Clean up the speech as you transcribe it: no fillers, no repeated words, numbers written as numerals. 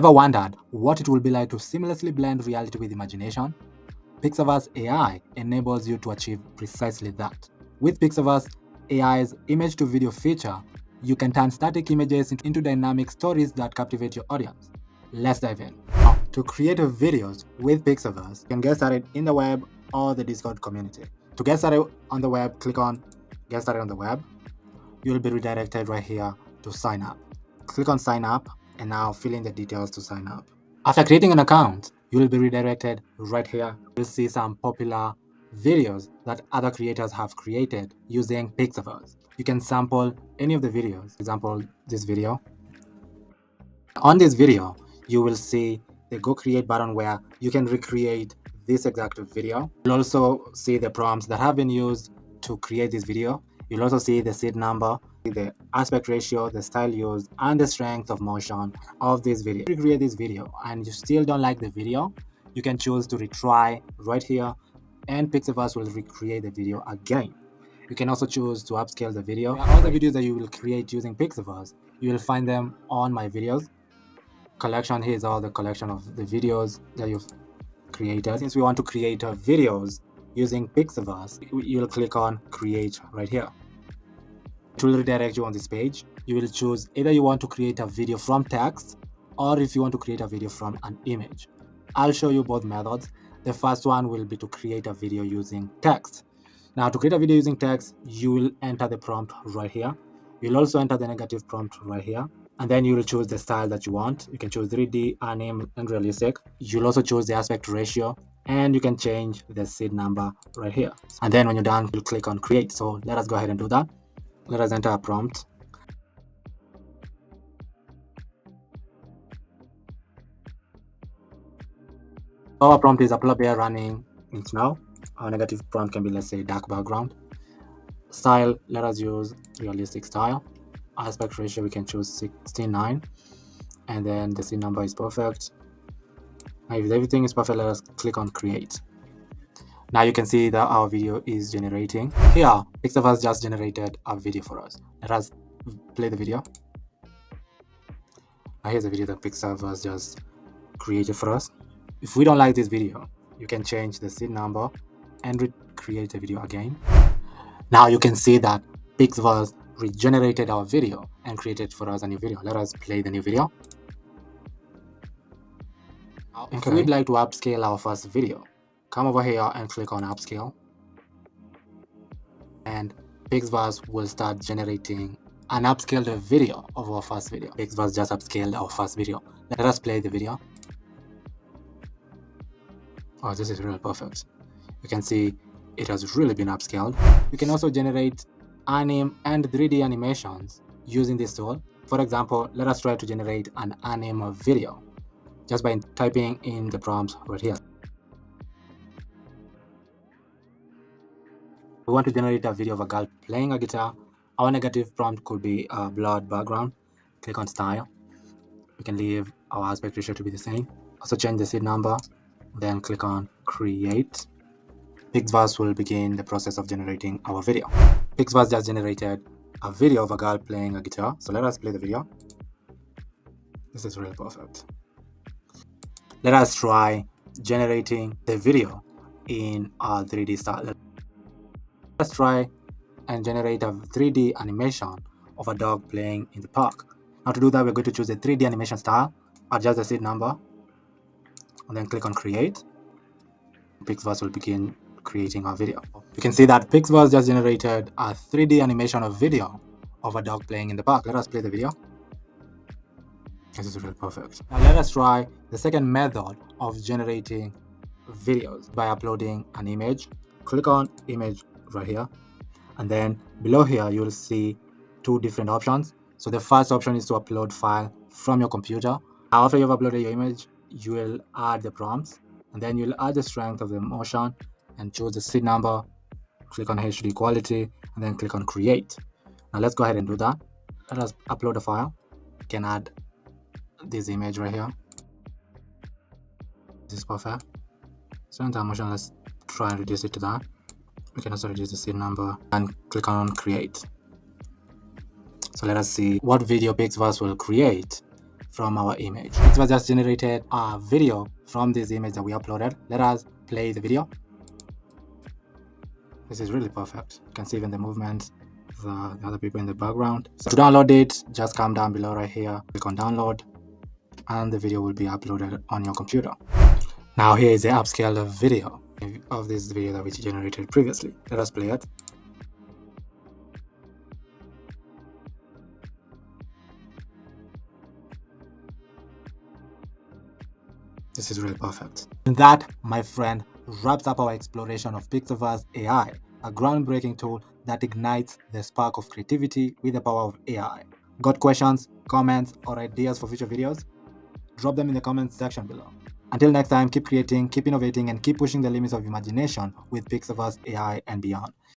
Ever wondered what it will be like to seamlessly blend reality with imagination? PixVerse AI enables you to achieve precisely that. With PixVerse AI's image-to-video feature, you can turn static images into dynamic stories that captivate your audience. Let's dive in. To create videos with PixVerse, you can get started in the web or the Discord community. To get started on the web, click on Get Started on the Web. You'll be redirected right here to sign up. Click on sign up and now fill in the details to sign up. After creating an account, you'll be redirected right here. You'll see some popular videos that other creators have created using PixVerse. You can sample any of the videos. For example, this video. On this video, you will see the Go Create button where you can recreate this exact video. You'll also see the prompts that have been used to create this video. You'll also see the seed number, the aspect ratio, the style used, and the strength of motion of this video. If you create this video and you still don't like the video, you can choose to retry right here, and PixVerse will recreate the video again. You can also choose to upscale the video. All the videos that you will create using PixVerse, you will find them on My Videos collection. Here is all the collection of the videos that you've created. Since we want to create our videos using PixVerse, you'll click on Create right here. It will redirect you on this page. You will choose either you want to create a video from text or if you want to create a video from an image. I'll show you both methods. The first one will be to create a video using text. Now, to create a video using text, you will enter the prompt right here. You'll also enter the negative prompt right here. And then you will choose the style that you want. You can choose 3D, anime, and realistic. You'll also choose the aspect ratio. And you can change the seed number right here. And then when you're done, you'll click on Create. So let us go ahead and do that. Let us enter a prompt. Our prompt is a polar bear running in snow. Our negative prompt can be, let's say, dark background. Style, let us use realistic style. Aspect ratio, we can choose 16:9. And then the seed number is perfect. Now, if everything is perfect, let us click on Create. Now you can see that our video is generating. Here, PixVerse just generated a video for us. Let us play the video. Now here's the video that PixVerse just created for us. If we don't like this video, you can change the seed number and recreate the video again. Now you can see that PixVerse regenerated our video and created for us a new video. Let us play the new video. If we'd like to upscale our first video, come over here and click on Upscale, and PixVerse will start generating an upscaled video of our first video. PixVerse just upscaled our first video. Let us play the video. Oh, this is really perfect. You can see it has really been upscaled. You can also generate anime and 3D animations using this tool. For example, let us try to generate an anime video just by typing in the prompts right here. We want to generate a video of a girl playing a guitar. Our negative prompt could be a blurred background. Click on Style. We can leave our aspect ratio to be the same. Also change the seed number, then click on Create. PixVerse will begin the process of generating our video. PixVerse just generated a video of a girl playing a guitar. So let us play the video. This is really perfect. Let us try generating the video in our 3D style. Let's try and generate a 3D animation of a dog playing in the park. Now to do that, we're going to choose a 3D animation style, adjust the seed number, and then click on Create. PixVerse will begin creating our video. You can see that PixVerse just generated a 3D animation of video of a dog playing in the park. Let us play the video. This is really perfect. Now let us try the second method of generating videos by uploading an image. Click on Image right here, and then below here you'll see two different options. So the first option is to upload file from your computer. After you've uploaded your image, you will add the prompts, and then you'll add the strength of the motion and choose the seed number. Click on HD quality and then click on Create. Now let's go ahead and do that. Let us upload a file. You can add this image right here. This is perfect. Strength of motion, let's try and reduce it to that. We can also reduce the seed number and click on Create. So let us see what video PixVerse will create from our image. It was just generated a video from this image that we uploaded. Let us play the video. This is really perfect. You can see even the movements, the other people in the background. So to download it, just come down below right here, click on download, and the video will be uploaded on your computer. Now here is the upscaled video of this video that we generated previously. Let us play it. This is really perfect. And that, my friend, wraps up our exploration of PixVerse AI, a groundbreaking tool that ignites the spark of creativity with the power of AI. Got questions, comments, or ideas for future videos? Drop them in the comments section below. Until next time, keep creating, keep innovating, and keep pushing the limits of imagination with PixVerse AI and beyond.